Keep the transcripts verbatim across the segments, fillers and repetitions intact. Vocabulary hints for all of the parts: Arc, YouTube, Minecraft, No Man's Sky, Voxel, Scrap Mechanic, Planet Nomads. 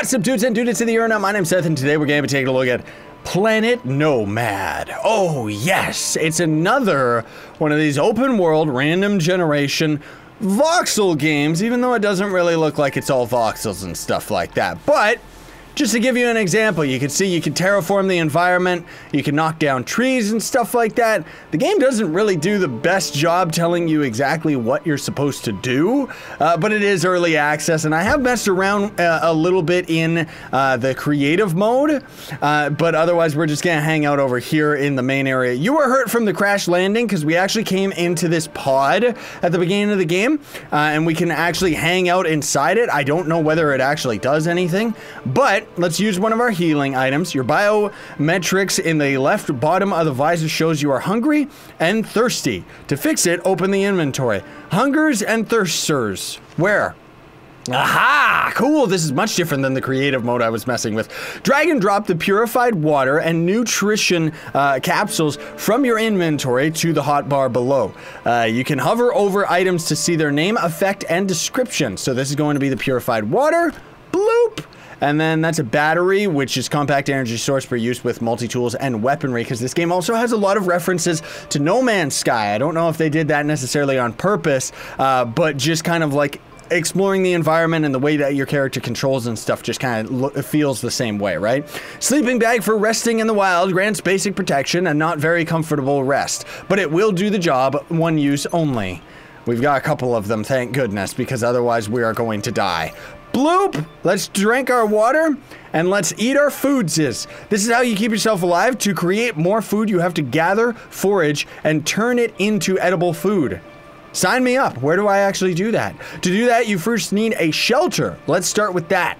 What's up, dudes and dudes to the Urna? My name's Seth, and today we're going to be taking a look at Planet Nomad. Oh, yes! It's another one of these open-world, random-generation voxel games, even though it doesn't really look like it's all voxels and stuff like that. But just to give you an example, you can see you can terraform the environment, you can knock down trees and stuff like that. The game doesn't really do the best job telling you exactly what you're supposed to do, uh, but it is early access, and I have messed around uh, a little bit in uh, the creative mode, uh, but otherwise we're just gonna hang out over here in the main area. You were hurt from the crash landing because we actually came into this pod at the beginning of the game, uh, and we can actually hang out inside it. I don't know whether it actually does anything, but let's use one of our healing items. Your biometrics in the left bottom of the visor shows you are hungry and thirsty. To fix it, open the inventory. Hungers and thirsters. Where? Aha! Cool! This is much different than the creative mode I was messing with. Drag and drop the purified water and nutrition uh, capsules from your inventory to the hotbar below. Uh, you can hover over items to see their name, effect, and description. So this is going to be the purified water. Bloop! And then that's a battery, which is compact energy source for use with multi-tools and weaponry, because this game also has a lot of references to No Man's Sky. I don't know if they did that necessarily on purpose, uh, but just kind of like exploring the environment and the way that your character controls and stuff just kind of feels the same way, right? Sleeping bag for resting in the wild grants basic protection and not very comfortable rest, but it will do the job, one use only. We've got a couple of them, thank goodness, because otherwise we are going to die. Bloop! Let's drink our water and let's eat our foods. This is how you keep yourself alive. To create more food, you have to gather, forage, and turn it into edible food. Sign me up. Where do I actually do that? To do that, you first need a shelter. Let's start with that.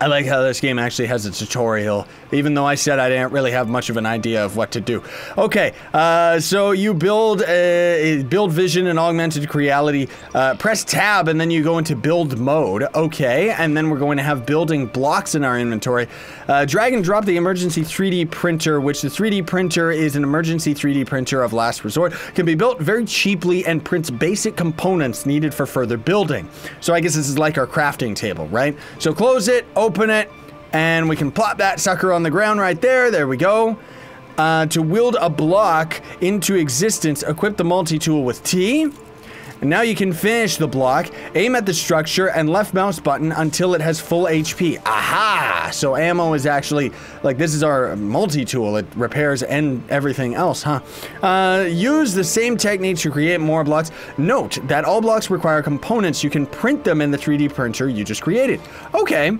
I like how this game actually has a tutorial, even though I said I didn't really have much of an idea of what to do. Okay, uh, so you build a, build vision and augmented reality. Uh, press tab, and then you go into build mode. Okay, and then we're going to have building blocks in our inventory. Uh, drag and drop the emergency three D printer, which the three D printer is an emergency three D printer of last resort. Can be built very cheaply and prints basic components needed for further building. So I guess this is like our crafting table, right? So close it. Open it, and we can plop that sucker on the ground right there. There we go. Uh, to wield a block into existence, equip the multi-tool with T. And now you can finish the block, aim at the structure, and left mouse button until it has full H P. Aha! So ammo is actually, like, this is our multi-tool. It repairs and everything else, huh? Uh, use the same technique to create more blocks. Note that all blocks require components. You can print them in the three D printer you just created. Okay.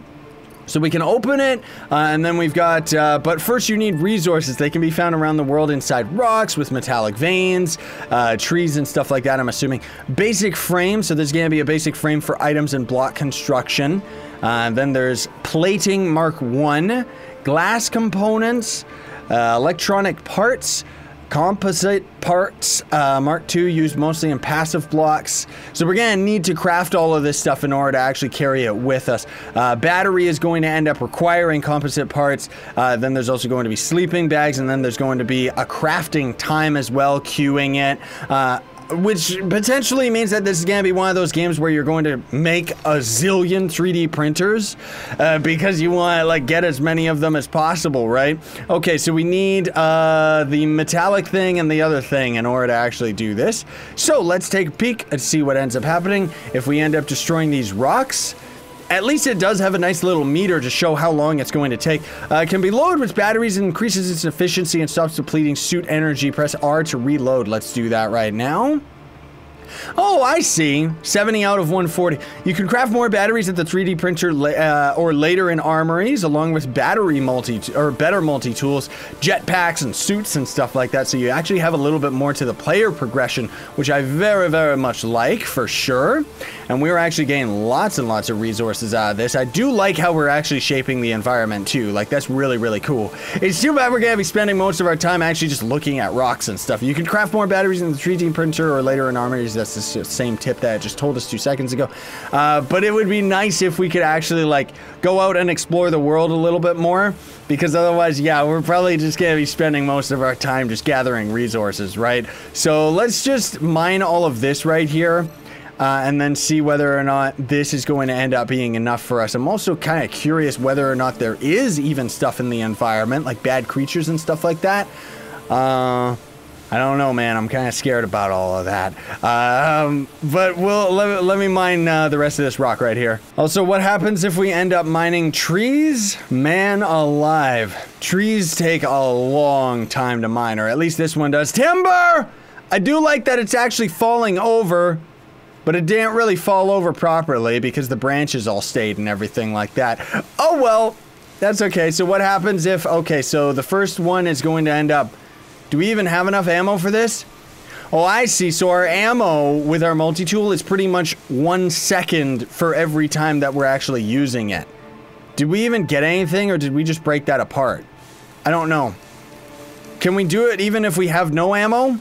So we can open it, uh, and then we've got, uh, but first you need resources. They can be found around the world inside rocks with metallic veins, uh, trees and stuff like that, I'm assuming. Basic frame, so there's gonna be a basic frame for items and block construction. Uh, then there's plating mark one, glass components, uh, electronic parts, composite parts, uh, mark two, used mostly in passive blocks. So we're gonna need to craft all of this stuff in order to actually carry it with us. Uh, battery is going to end up requiring composite parts. Uh, then there's also going to be sleeping bags, and then there's going to be a crafting time as well, queuing it. Uh, Which potentially means that this is going to be one of those games where you're going to make a zillion three D printers uh, because you want to, like, get as many of them as possible, right? Okay, so we need uh, the metallic thing and the other thing in order to actually do this. So let's take a peek and see what ends up happening if we end up destroying these rocks. At least it does have a nice little meter to show how long it's going to take. Uh, it can be loaded with batteries and increases its efficiency and stops depleting suit energy. Press R to reload. Let's do that right now. Oh, I see. seventy out of one forty. You can craft more batteries at the three D printer uh, or later in armories, along with battery multi or better multi-tools, jetpacks and suits and stuff like that. So you actually have a little bit more to the player progression, which I very, very much like for sure. And we're actually getting lots and lots of resources out of this. I do like how we're actually shaping the environment too. Like, that's really, really cool. It's too bad we're gonna be spending most of our time actually just looking at rocks and stuff. You can craft more batteries in the three D printer or later in armories. That's the same tip that I just told us two seconds ago. Uh, but it would be nice if we could actually, like, go out and explore the world a little bit more, because otherwise, yeah, we're probably just gonna be spending most of our time just gathering resources, right? So let's just mine all of this right here. Uh, and then see whether or not this is going to end up being enough for us. I'm also kind of curious whether or not there is even stuff in the environment, like bad creatures and stuff like that. Uh, I don't know, man. I'm kind of scared about all of that. Um, but we'll, let, let me mine uh, the rest of this rock right here. Also, what happens if we end up mining trees? Man alive. Trees take a long time to mine, or at least this one does. Timber! I do like that it's actually falling over. But it didn't really fall over properly because the branches all stayed and everything like that. Oh, well, that's okay. So what happens if... Okay, so the first one is going to end up... Do we even have enough ammo for this? Oh, I see. So our ammo with our multi-tool is pretty much one second for every time that we're actually using it. Did we even get anything, or did we just break that apart? I don't know. Can we do it even if we have no ammo?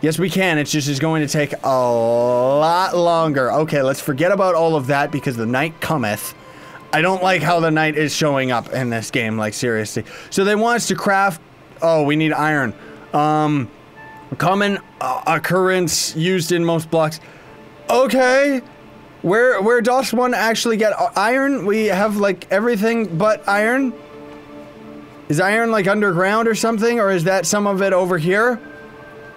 Yes, we can. It's just it's going to take a lot longer. Okay, let's forget about all of that because the night cometh. I don't like how the night is showing up in this game, like, seriously. So they want us to craft... Oh, we need iron. Um, common uh, occurrence used in most blocks. Okay. Where, where does one actually get iron? We have, like, everything but iron. Is iron, like, underground or something? Or is that some of it over here?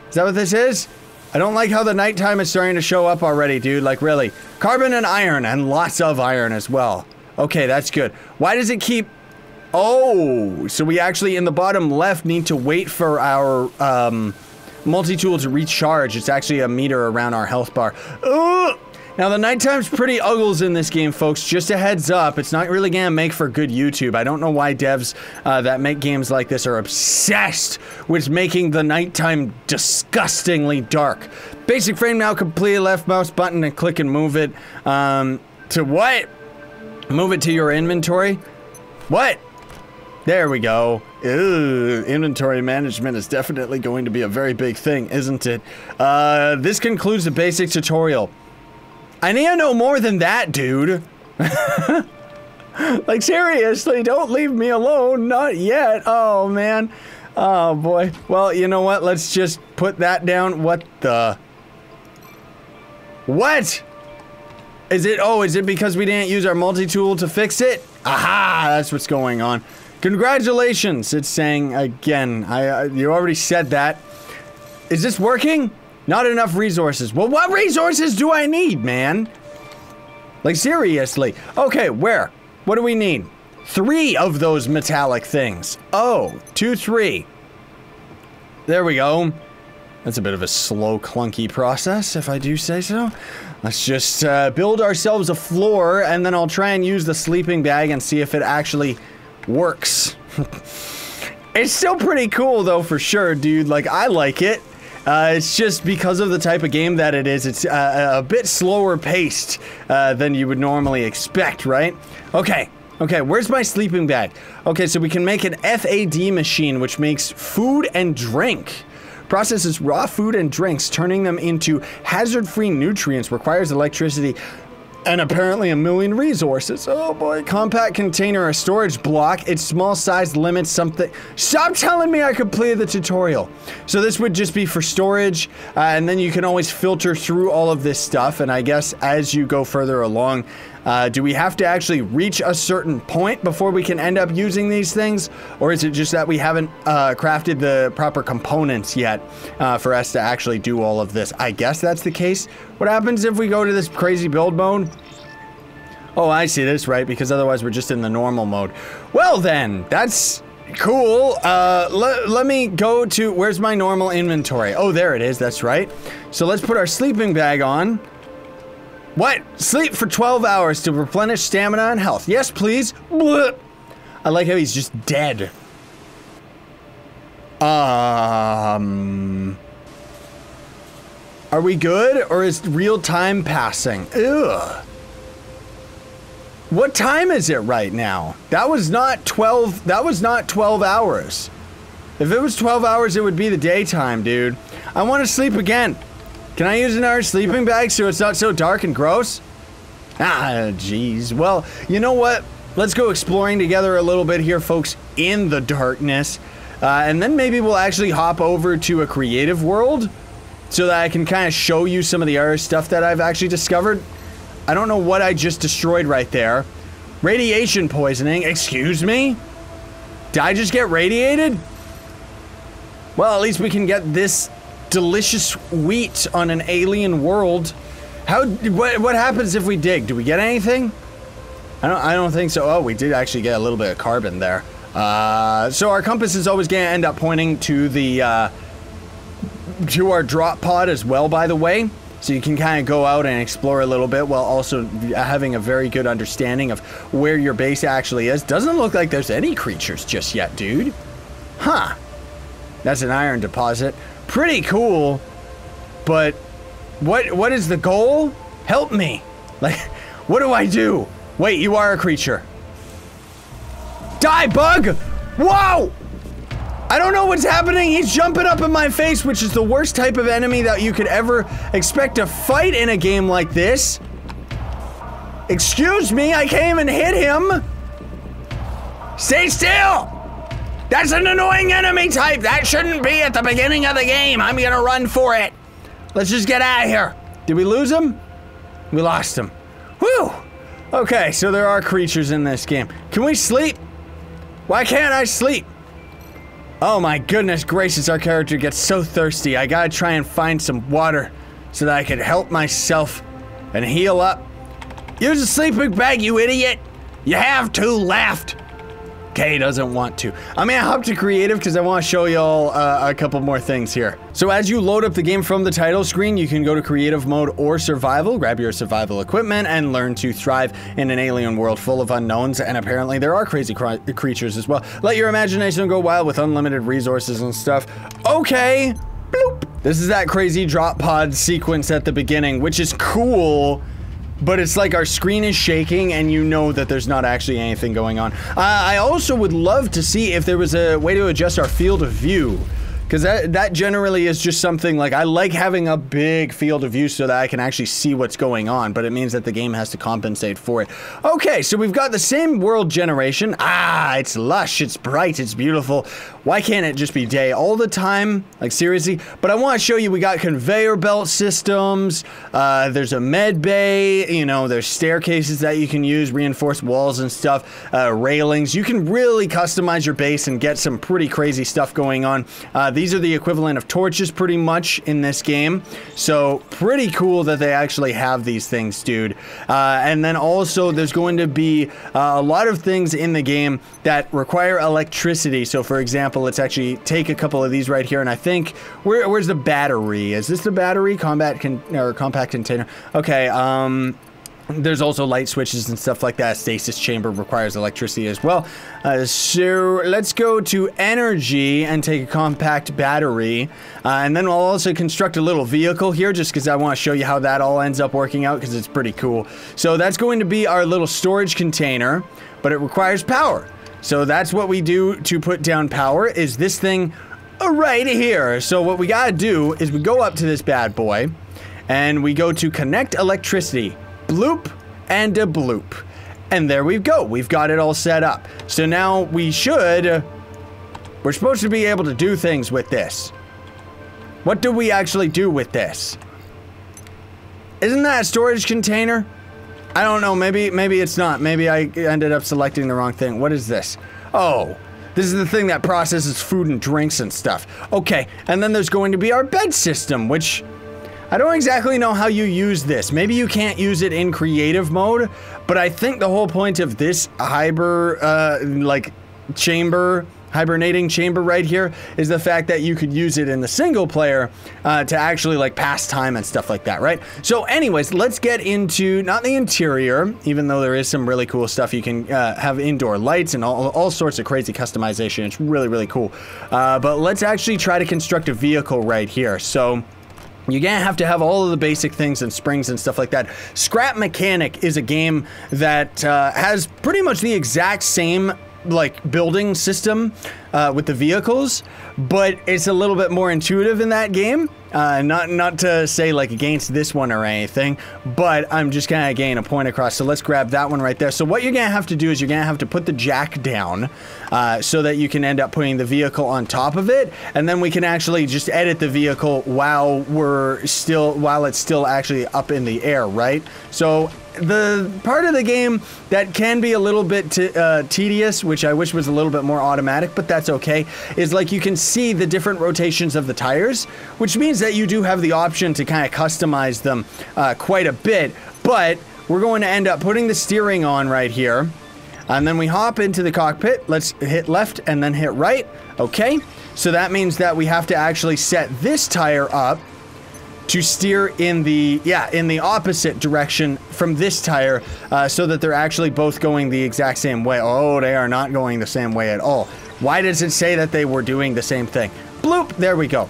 Is that what this is? I don't like how the nighttime is starting to show up already, dude. Like, really. Carbon and iron, and lots of iron as well. Okay, that's good. Why does it keep... Oh, so we actually, in the bottom left, need to wait for our um, multi-tool to recharge. It's actually a meter around our health bar. Ugh! Now, the nighttime's pretty uggles in this game, folks. Just a heads up, it's not really gonna make for good YouTube. I don't know why devs uh, that make games like this are obsessed with making the nighttime disgustingly dark. Basic frame now, complete left mouse button and click and move it. Um, to what? Move it to your inventory? What? There we go. Ew, inventory management is definitely going to be a very big thing, isn't it? Uh, this concludes the basic tutorial. I need to know more than that, dude. Like, seriously, don't leave me alone. Not yet. Oh, man. Oh, boy. Well, you know what? Let's just put that down. What the? What? Is it? Oh, is it because we didn't use our multi-tool to fix it? Aha! That's what's going on. Congratulations, it's saying again. I, uh, you already said that. Is this working? Not enough resources. Well, what resources do I need, man? Like, seriously. Okay, where? What do we need? Three of those metallic things. Oh, two, three. There we go. That's a bit of a slow, clunky process, if I do say so. Let's just uh, build ourselves a floor, and then I'll try and use the sleeping bag and see if it actually works. It's still pretty cool, though, for sure, dude. Like, I like it. Uh, it's just because of the type of game that it is, it's uh, a bit slower paced uh, than you would normally expect, right? Okay, okay, where's my sleeping bag? Okay, so we can make an F A D machine, which makes food and drink. Processes raw food and drinks, turning them into hazard-free nutrients, requires electricity, and apparently a million resources. Oh boy, compact container or storage block. Its small size limits something. Stop telling me I completed the tutorial. So this would just be for storage, uh, and then you can always filter through all of this stuff, and I guess as you go further along, uh, do we have to actually reach a certain point before we can end up using these things? Or is it just that we haven't uh, crafted the proper components yet uh, for us to actually do all of this? I guess that's the case. What happens if we go to this crazy build mode? Oh, I see this, right? Because otherwise we're just in the normal mode. Well then, that's cool. Uh, le let me go to, where's my normal inventory? Oh, there it is, that's right. So let's put our sleeping bag on. What? Sleep for twelve hours to replenish stamina and health. Yes, please. Blech. I like how he's just dead. Um... Are we good, or is real time passing? Ugh. What time is it right now? That was not twelve, that was not twelve hours. If it was twelve hours, it would be the daytime, dude. I want to sleep again. Can I use another sleeping bag so it's not so dark and gross? Ah, geez. Well, you know what? Let's go exploring together a little bit here, folks, in the darkness. Uh, and then maybe we'll actually hop over to a creative world so that I can kind of show you some of the other stuff that I've actually discovered. I don't know what I just destroyed right there. Radiation poisoning, excuse me? Did I just get radiated? Well, at least we can get this delicious wheat on an alien world. How, what, what happens if we dig? Do we get anything? I don't, I don't think so. Oh, we did actually get a little bit of carbon there. Uh, so our compass is always gonna end up pointing to the, uh, to our drop pod as well, by the way. So you can kind of go out and explore a little bit while also having a very good understanding of where your base actually is. Doesn't look like there's any creatures just yet, dude. Huh. That's an iron deposit. Pretty cool. But what what is the goal? Help me. Like, what do I do? Wait, you are a creature. Die, bug! Whoa! I don't know what's happening. He's jumping up in my face, which is the worst type of enemy that you could ever expect to fight in a game like this. Excuse me, I came and hit him. Stay still. That's an annoying enemy type. That shouldn't be at the beginning of the game. I'm gonna run for it. Let's just get out of here. Did we lose him? We lost him. Whew. Okay, so there are creatures in this game. Can we sleep? Why can't I sleep? Oh my goodness gracious, our character gets so thirsty. I gotta try and find some water so that I can help myself and heal up. Use a sleeping bag, you idiot! You have two left! Kay doesn't want to. I'm gonna hop to creative because I want to show y'all uh, a couple more things here. So as you load up the game from the title screen, you can go to creative mode or survival, grab your survival equipment, and learn to thrive in an alien world full of unknowns, and apparently there are crazy cr creatures as well. Let your imagination go wild with unlimited resources and stuff. Okay, bloop. This is that crazy drop pod sequence at the beginning, which is cool. But it's like our screen is shaking and you know that there's not actually anything going on. Uh, I also would love to see if there was a way to adjust our field of view. Because that, that generally is just something like, I like having a big field of view so that I can actually see what's going on, but it means that the game has to compensate for it. Okay, so we've got the same world generation. Ah, it's lush, it's bright, it's beautiful. Why can't it just be day all the time? Like, seriously? But I want to show you, we got conveyor belt systems, uh, there's a med bay, you know, there's staircases that you can use, reinforced walls and stuff, uh, railings. You can really customize your base and get some pretty crazy stuff going on. Uh, the These are the equivalent of torches pretty much in this game. So pretty cool that they actually have these things, dude. Uh, and then also there's going to be uh, a lot of things in the game that require electricity. So for example, let's actually take a couple of these right here. And I think, where, where's the battery? Is this the battery? Combat con or compact container. Okay, um... there's also light switches and stuff like that. Stasis chamber requires electricity as well. Uh, so let's go to energy and take a compact battery. Uh, and then we'll also construct a little vehicle here just because I want to show you how that all ends up working out because it's pretty cool. So that's going to be our little storage container, but it requires power. So that's what we do to put down power is this thing right here. So what we got to do is we go up to this bad boy and we go to connect electricity. Bloop and a bloop. And there we go. We've got it all set up. So now we should... Uh, we're supposed to be able to do things with this. What do we actually do with this? Isn't that a storage container? I don't know. Maybe, maybe it's not. Maybe I ended up selecting the wrong thing. What is this? Oh, this is the thing that processes food and drinks and stuff. Okay, and then there's going to be our bed system, which... I don't exactly know how you use this. Maybe you can't use it in creative mode, but I think the whole point of this hyber, uh, like, chamber, hibernating chamber right here is the fact that you could use it in the single player uh, to actually, like, pass time and stuff like that, right? So anyways, let's get into, not the interior, even though there is some really cool stuff. You can uh, have indoor lights and all, all sorts of crazy customization. It's really, really cool. Uh, but let's actually try to construct a vehicle right here. So... you're gonna have to have all of the basic things and springs and stuff like that. Scrap Mechanic is a game that uh, has pretty much the exact same like building system uh, with the vehicles, but it's a little bit more intuitive in that game. Uh, not not to say like against this one or anything, but I'm just gonna gain a point across. So let's grab that one right there. So what you're gonna have to do is you're gonna have to put the jack down uh, so that you can end up putting the vehicle on top of it, and then we can actually just edit the vehicle while we're still while it's still actually up in the air, right? So the part of the game that can be a little bit t uh, tedious, which I wish was a little bit more automatic, but that's okay, is like you can see the different rotations of the tires, which means that you do have the option to kind of customize them uh, quite a bit. But we're going to end up putting the steering on right here, and then we hop into the cockpit. Let's hit left and then hit right. Okay, so that means that we have to actually set this tire up to steer in the, yeah, in the opposite direction from this tire, uh, so that they're actually both going the exact same way. Oh, they are not going the same way at all. Why does it say that they were doing the same thing? Bloop, there we go.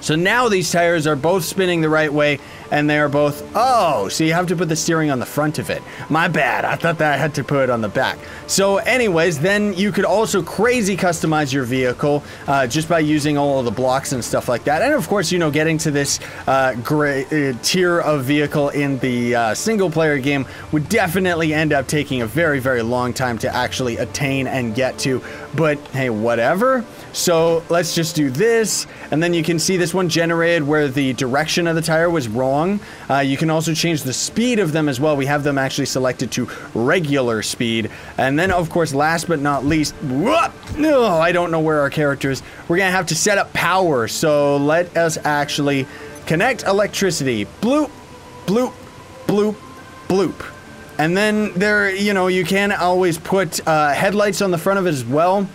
So now these tires are both spinning the right way, and they are both, oh, so you have to put the steering on the front of it. My bad, I thought that I had to put it on the back. So anyways, then you could also crazy customize your vehicle uh, just by using all of the blocks and stuff like that. And of course, you know, getting to this uh, gray, uh, tier of vehicle in the uh, single player game would definitely end up taking a very, very long time to actually attain and get to, but hey, whatever. So let's just do this, and then you can see this one generated where the direction of the tire was wrong. Uh, you can also change the speed of them as well. We have them actually selected to regular speed. And then of course, last but not least, whoop, no, I don't know where our character is. We're gonna have to set up power. So let us actually connect electricity. Bloop, bloop, bloop, bloop. And then there, you know, you can always put uh, headlights on the front of it as well.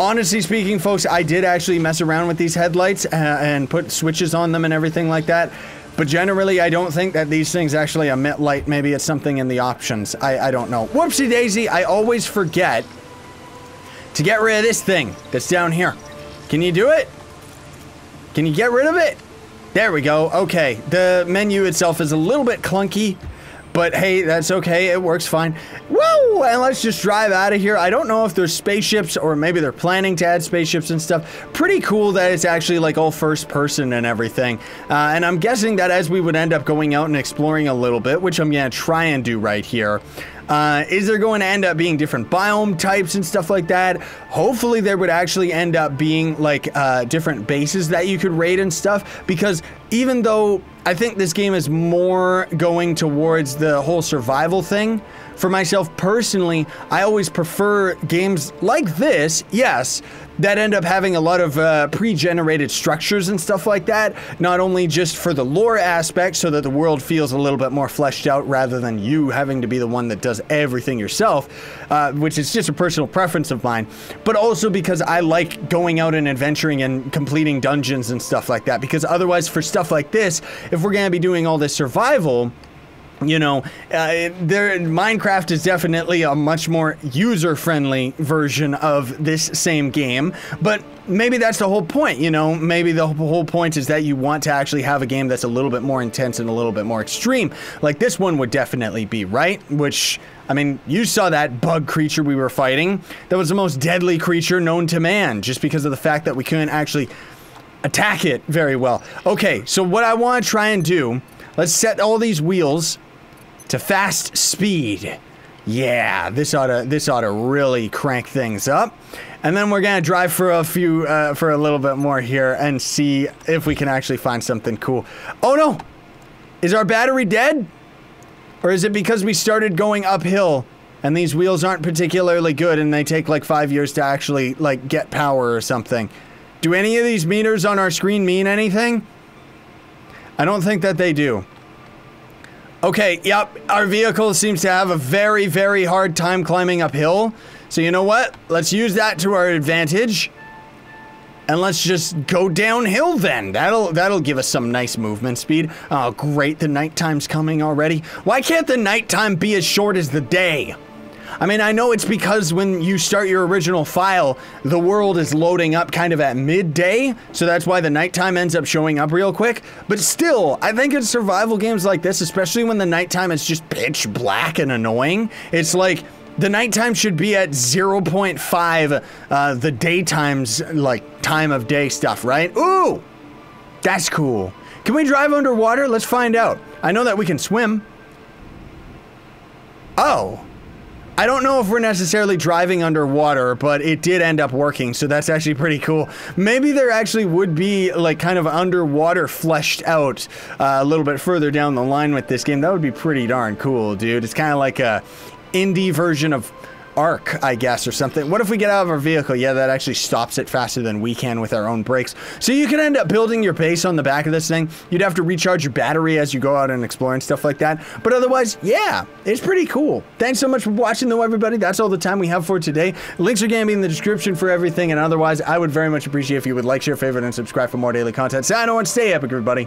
Honestly speaking, folks, I did actually mess around with these headlights and put switches on them and everything like that. But generally, I don't think that these things actually emit light. Maybe it's something in the options. I, I don't know. Whoopsie daisy, I always forget to get rid of this thing that's down here. Can you do it? Can you get rid of it? There we go. Okay, the menu itself is a little bit clunky, but hey, that's okay, it works fine. Woo! And let's just drive out of here. I don't know if there's spaceships, or maybe they're planning to add spaceships and stuff. Pretty cool that it's actually like all first person and everything. Uh, and I'm guessing that as we would end up going out and exploring a little bit, which I'm gonna try and do right here, Uh, is there going to end up being different biome types and stuff like that? Hopefully there would actually end up being like uh, different bases that you could raid and stuff, because even though I think this game is more going towards the whole survival thing, for myself personally, I always prefer games like this, yes, that end up having a lot of uh, pre-generated structures and stuff like that, not only just for the lore aspect so that the world feels a little bit more fleshed out rather than you having to be the one that does everything yourself, uh, which is just a personal preference of mine, but also because I like going out and adventuring and completing dungeons and stuff like that, because otherwise for stuff like this, if we're gonna be doing all this survival, you know, uh, there, Minecraft is definitely a much more user-friendly version of this same game, but maybe that's the whole point, you know? Maybe the whole point is that you want to actually have a game that's a little bit more intense and a little bit more extreme, like this one would definitely be, right? Which, I mean, you saw that bug creature we were fighting. That was the most deadly creature known to man, just because of the fact that we couldn't actually attack it very well. Okay, so what I want to try and do, let's set all these wheels to fast speed. Yeah, this oughta this oughta really crank things up, and then we're gonna drive for a few uh, for a little bit more here and see if we can actually find something cool. Oh no, is our battery dead, or is it because we started going uphill and these wheels aren't particularly good and they take like five years to actually like get power or something? Do any of these meters on our screen mean anything? I don't think that they do. Okay, yep, our vehicle seems to have a very, very hard time climbing uphill. So you know what? Let's use that to our advantage. And let's just go downhill then. That'll that'll give us some nice movement speed. Oh, great, the nighttime's coming already. Why can't the nighttime be as short as the day? I mean, I know it's because when you start your original file, the world is loading up kind of at midday, so that's why the nighttime ends up showing up real quick. But still, I think in survival games like this, especially when the nighttime is just pitch black and annoying, it's like, The nighttime should be at zero point five, uh, the daytime's, like, time of day stuff, right? Ooh! That's cool. Can we drive underwater? Let's find out. I know that we can swim. Oh. I don't know if we're necessarily driving underwater, but it did end up working, so that's actually pretty cool. Maybe there actually would be, like, kind of underwater fleshed out uh, a little bit further down the line with this game. That would be pretty darn cool, dude. It's kind of like a indie version of Arc, I guess, or something. What if we get out of our vehicle? Yeah, that actually stops it faster than we can with our own brakes. So you can end up building your base on the back of this thing. You'd have to recharge your battery as you go out and explore and stuff like that. But otherwise, yeah, it's pretty cool. Thanks so much for watching, though, everybody. That's all the time we have for today. Links are going to be in the description for everything, and otherwise, I would very much appreciate if you would like, share, favorite, and subscribe for more daily content. Sign on, stay epic, everybody.